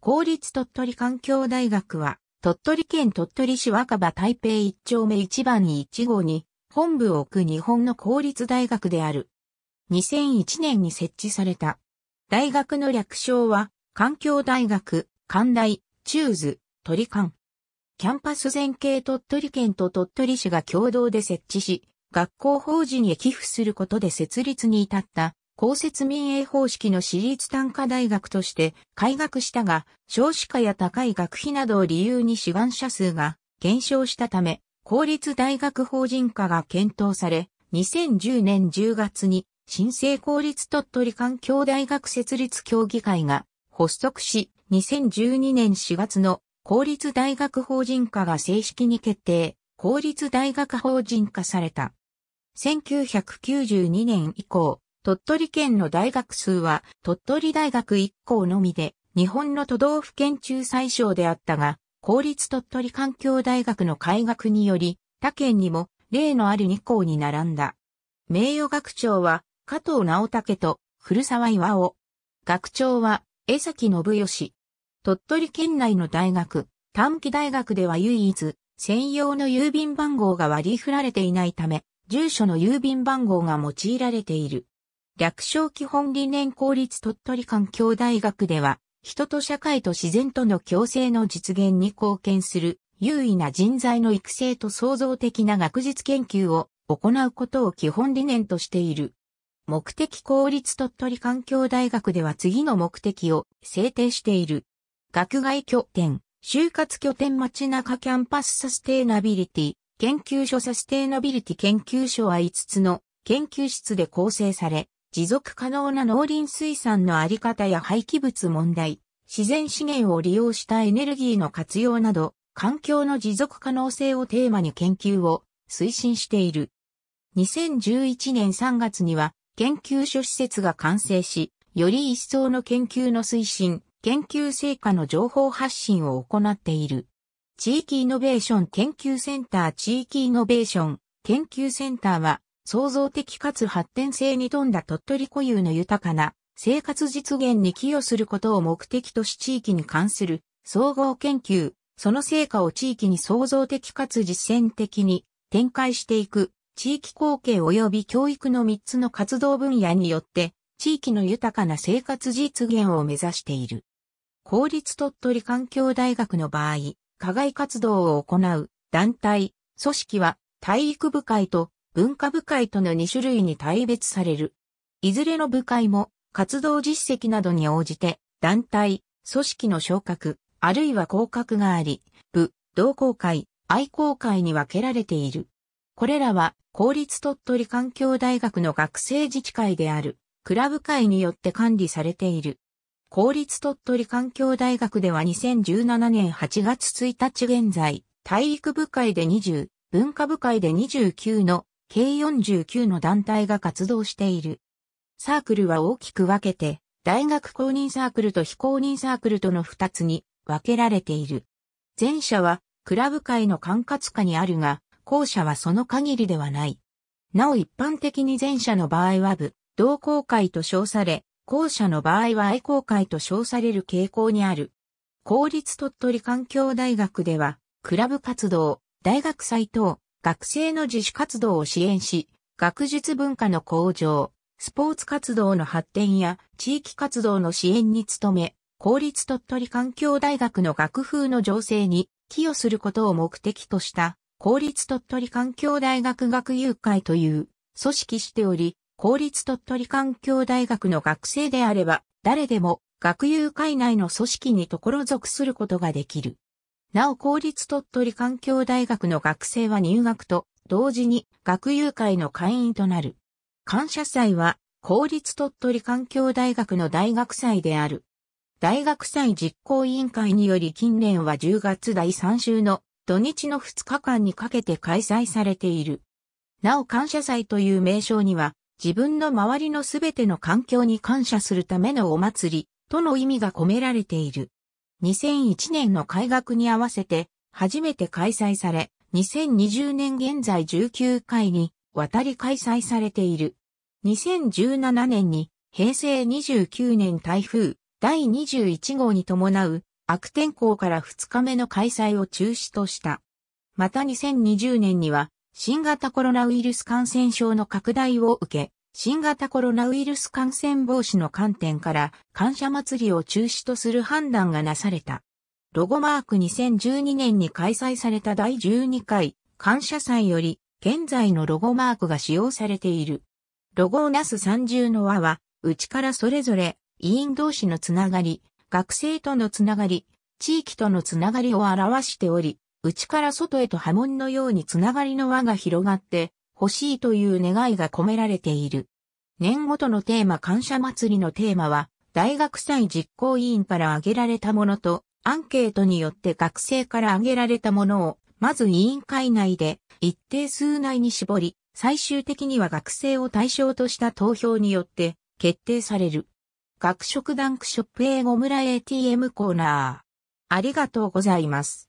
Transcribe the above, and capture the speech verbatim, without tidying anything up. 公立鳥取環境大学は、鳥取県鳥取市若葉台北いち丁目いち番にいち号に本部を置く日本の公立大学である。にせんいちねんに設置された。大学の略称は、環境大学、環大、ティーユーイーエス、鳥環。キャンパス全景鳥取県と鳥取市が共同で設置し、学校法人へ寄付することで設立に至った。公設民営方式の私立単科大学として開学したが、少子化や高い学費などを理由に志願者数が減少したため、公立大学法人化が検討され、にせんじゅうねんじゅうがつに新生公立鳥取環境大学設立協議会が発足し、にせんじゅうにねんしがつの公立大学法人化が正式に決定、公立大学法人化された。せんきゅうひゃくきゅうじゅうにねん以降、鳥取県の大学数は鳥取大学いっ校のみで日本の都道府県中最少であったが、公立鳥取環境大学の開学により他県にも例のあるに校に並んだ。名誉学長は加藤直武と古澤巌。学長は江崎信義。鳥取県内の大学、短期大学では唯一専用の郵便番号が割り振られていないため、住所の郵便番号が用いられている。略称基本理念公立鳥取環境大学では、人と社会と自然との共生の実現に貢献する有為な人材の育成と創造的な学術研究を行うことを基本理念としている。目的公立鳥取環境大学では次の目的を制定している。学外拠点、就活拠点街中キャンパスサステイナビリティ、研究所サステイナビリティ研究所はいつつの研究室で構成され、持続可能な農林水産のあり方や廃棄物問題、自然資源を利用したエネルギーの活用など、環境の持続可能性をテーマに研究を推進している。にせんじゅういちねんさんがつには研究所施設が完成し、より一層の研究の推進、研究成果の情報発信を行っている。地域イノベーション研究センター地域イノベーション研究センターは、創造的かつ発展性に富んだ鳥取固有の豊かな生活実現に寄与することを目的とし地域に関する総合研究、その成果を地域に創造的かつ実践的に展開していく地域貢献及び教育のみっつの活動分野によって地域の豊かな生活実現を目指している。公立鳥取環境大学の場合、課外活動を行う団体、組織は体育部会と文化部会とのに種類に大別される。いずれの部会も活動実績などに応じて団体、組織の昇格、あるいは降格があり、部、同好会、愛好会に分けられている。これらは公立鳥取環境大学の学生自治会であるクラブ会によって管理されている。公立鳥取環境大学ではにせんじゅうななねんはちがつついたち現在、体育部会でにじゅう、文化部会でにじゅうきゅうの計よんじゅうきゅうの団体が活動している。サークルは大きく分けて、大学公認サークルと非公認サークルとのふたつに分けられている。前者はクラブ会の管轄下にあるが、後者はその限りではない。なお一般的に前者の場合は部、同好会と称され、後者の場合は愛好会と称される傾向にある。公立鳥取環境大学では、クラブ活動、大学祭等、学生の自主活動を支援し、学術文化の向上、スポーツ活動の発展や地域活動の支援に努め、公立鳥取環境大学の学風の醸成に寄与することを目的とした、公立鳥取環境大学学友会という組織しており、公立鳥取環境大学の学生であれば、誰でも学友会内の組織に所属することができる。なお公立鳥取環境大学の学生は入学と同時に学友会の会員となる。感謝祭は公立鳥取環境大学の大学祭である。大学祭実行委員会により近年はじゅうがつだいさん週の土日のふつかかんにかけて開催されている。なお感謝祭という名称には自分の周りのすべての環境に感謝するためのお祭りとの意味が込められている。にせんいちねんの開学に合わせて初めて開催され、にせんにじゅうねん現在じゅうきゅうかいにわたり開催されている。にせんじゅうななねんに平成にじゅうきゅうねん台風だいにじゅういち号に伴う悪天候からふつかめの開催を中止とした。またにせんにじゅうねんには、新型コロナウイルス感染症の拡大を受け、新型コロナウイルス感染防止の観点から、感謝祭りを中止とする判断がなされた。ロゴマークにせんじゅうにねんに開催されただいじゅうにかい感謝祭より、現在のロゴマークが使用されている。ロゴをなす三重の輪は、内からそれぞれ、委員同士のつながり、学生とのつながり、地域とのつながりを表しており、内から外へと波紋のようにつながりの輪が広がって欲しいという願いが込められている。年ごとのテーマ感謝祭りのテーマは、大学祭実行委員から挙げられたものと、アンケートによって学生から挙げられたものを、まず委員会内で一定数内に絞り、最終的には学生を対象とした投票によって決定される。学食ダンクショップ英語村 エーティーエム コーナー。ありがとうございます。